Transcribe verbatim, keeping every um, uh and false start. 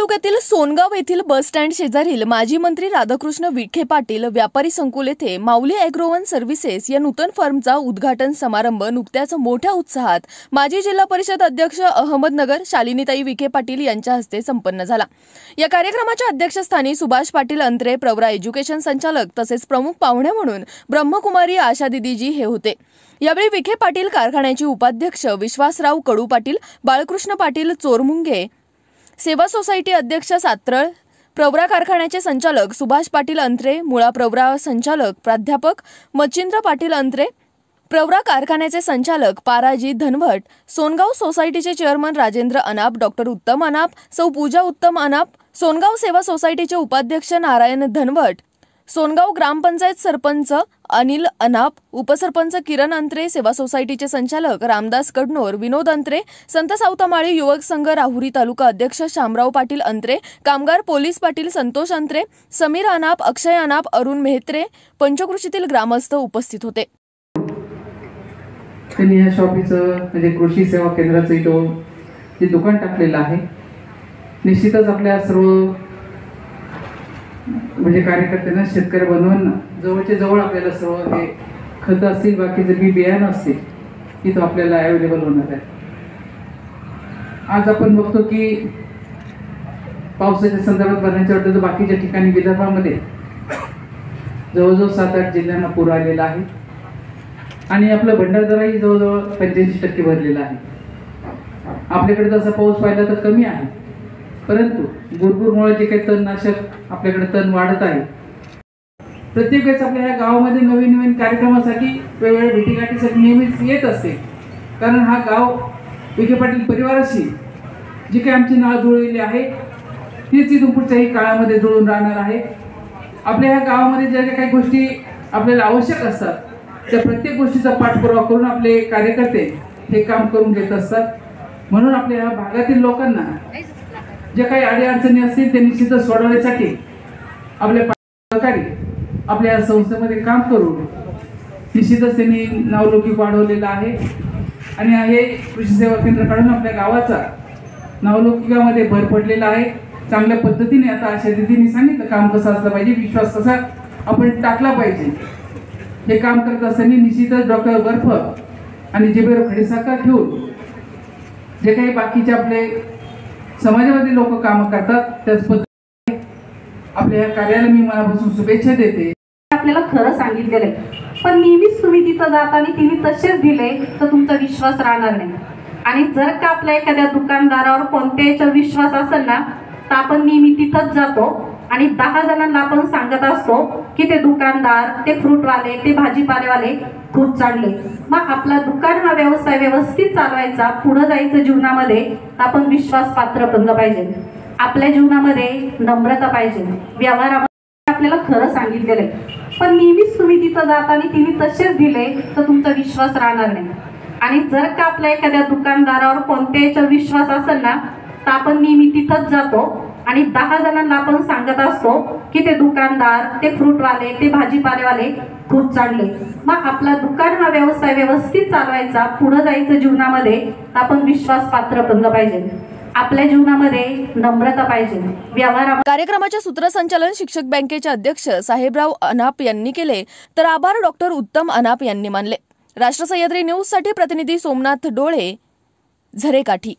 तालुक्यातील सोनगाव येथील bus stand शेजारील माजी मंत्री राधाकृष्ण विखे पाटील व्यापारी संकुल येथे माऊली ॲग्रोवन सर्विसेस या नूतन फर्मचा उद्घाटन समारंभ नुकत्याच मोठ्या उत्साहात माजी जिल्हा परिषद अध्यक्ष अहमदनगर शालिनीताई विखे पाटील यांच्या हस्ते संपन्न झाला। या कार्यक्रमाच्या अध्यक्षस्थानी सुभाष पाटील अंतरे प्रवरा एज्युकेशन संचालक तसेच प्रमुख पाहुणे म्हणून ब्रह्मकुमारी आशादीदीजी हे होते। यावेळी विखे पाटील कारखान्याचे उपाध्यक्ष विश्वासराव कडू पाटील, बालकृष्ण पाटील चोरमुंगे, सेवा सोसायटी अध्यक्ष सात्रळ, प्रवरा कारखान्याचे संचालक सुभाष पाटील अंतरे, मुळा प्रवरा संचालक प्राध्यापक मच्छिन्द्र पाटिल अंतरे, प्रवरा कारखान्याचे संचालक पाराजी धनवट, सोनगाव सोसायटीचे चेअरमन राजेंद्र अनाप, डॉक्टर उत्तम अनाप, सौ पूजा उत्तम अनाप, सोनगाव सेवा सोसायटीचे उपाध्यक्ष नारायण धनवट, सोनगाव ग्रामपंचायत सरपंच अनिल अनाप, उपसरपंच किरण अंतरे, सेवा सोसायटीचे संचालक रामदास कडनोर, विनोद अंतरे, संत सावतामाळी युवक संघ राहुरी तालुका अध्यक्ष शामराव पाटील अंतरे, कामगार पोलीस पाटील संतोष अंत्रे, समीर अनाप, अक्षय अनाप, अरुण मेहत्रे, पंचकृषीतील ग्रामस्थ उपस्थित होते। कृषी सेवा केंद्राचे इथे दुकान टाकलेलं आहे। निश्चितच आपल्या सर्व म्हणजे कार्यकर्त्यांना शेतकरी बनवून जवळचे जवळ आपल्याला सर्व हे खत असतील, बाकीचे बी बियाणं असतील तिथं आपल्याला अवेलेबल होणार आहे। आज आपण बघतो की पावसाच्या संदर्भात बऱ्याच वाटतं तर बाकीच्या ठिकाणी विदर्भामध्ये जवळजवळ सात आठ जिल्ह्यांना पूर आलेला आहे आणि आपलं भंडारदराही जवळजवळ पंच्याऐंशी टक्के भरलेला आहे। आपल्याकडे तसा पाऊस पाहिला तर कमी आहे, परंतु गुरगुरमुळे जे काही तणनाशक आपल्याकडे तण वाढत आहे, प्रत्येक वेळेस आपल्या ह्या गावामध्ये नवीन नवीन कार्यक्रमासाठी वेगवेगळ्या भेटीगाठीसाठी नेहमीच येत असते, कारण हा गाव विखे पाटील परिवाराशी जी काही आमची नाळ जुळलेली आहे तीच इथून पुढच्याही काळामध्ये जुळून राहणार आहे। आपल्या ह्या गावामध्ये ज्या ज्या काही गोष्टी आपल्याला आवश्यक असतात त्या प्रत्येक गोष्टीचा पाठपुरावा करून आपले कार्यकर्ते हे काम करून घेत असतात। म्हणून आपल्या ह्या भागातील लोकांना जे काही अडीअडचणी असतील ते निश्चित सोडवण्यासाठी आपले सहकारी आपल्या या संस्थेमध्ये काम करून निश्चितच त्यांनी नावलौकिक वाढवलेलं आहे आणि हे कृषी सेवा केंद्र काढून आपल्या गावाचा नावलौकिकामध्ये भर पडलेला आहे। चांगल्या पद्धतीने आता अशा दिदींनी सांगितलं काम कसं असलं पाहिजे, विश्वास कसा आपण टाकला पाहिजे, हे काम करत असताना निश्चितच डॉक्टर बर्फ आणि जिबेर खडीसाखर ठेवून जे काही बाकीचे आपले समाजवादी लोक कामं करतात त्याच पद्धतीने आपल्या या कार्याला मी मनापासून शुभेच्छा देते। आपल्याला खरं सांगितलेलं आहे, पण नेहमीच तुम्ही तिथं जात आणि तिने तसेच दिले तर तुमचा विश्वास राहणार नाही। आणि जर का आपल्या एखाद्या दुकानदारावर कोणत्याचा विश्वास असेल ना तर आपण नेहमी तिथंच जातो आणि दहा जणांना आपण सांगत असतो की ते दुकानदार, ते फ्रूटवाले, ते भाजीपालेवाले खूप चांगले, मग आपला दुकान हा व्यवसाय व्यवस्थित चालवायचा, पुढे जायचं जीवनामध्ये, आपण विश्वास पात्र बनलं पाहिजे, आपल्या जीवनामध्ये नम्रता पाहिजे, व्यवहारामध्ये आपल्याला खरं सांगितलेलं आहे, पण नेहमीच तुम्ही तिथं जात आणि तिने तसेच दिले तर तुमचा विश्वास राहणार नाही। आणि जर का आपल्या एखाद्या दुकानदारावर कोणत्याचा विश्वास असेल ना तर आपण नेहमी तिथंच जातो आणि दहा जणांना आपण सांगत असतो की ते दुकानदार, ते फ्रूटवाले, ते भाजीपालेवाले खूप चांगले, मग आपला दुकान हा व्यवसाय व्यवस्थित चालवायचा, पुढे जायचं जीवनामध्ये, आपण विश्वास पात्र बनलं पाहिजे, आपल्या जीवनामध्ये नम्रता पाहिजे, व्यवहार। कार्यक्रमाचे सूत्रसंचालन शिक्षक बँकेचे अध्यक्ष साहेबराव अनाप यांनी केले तर आभार डॉक्टर उत्तम अनाप यांनी मानले। राष्ट्र सह्याद्री न्यूज साठी प्रतिनिधी सोमनाथ डोळे, झरेकाठी।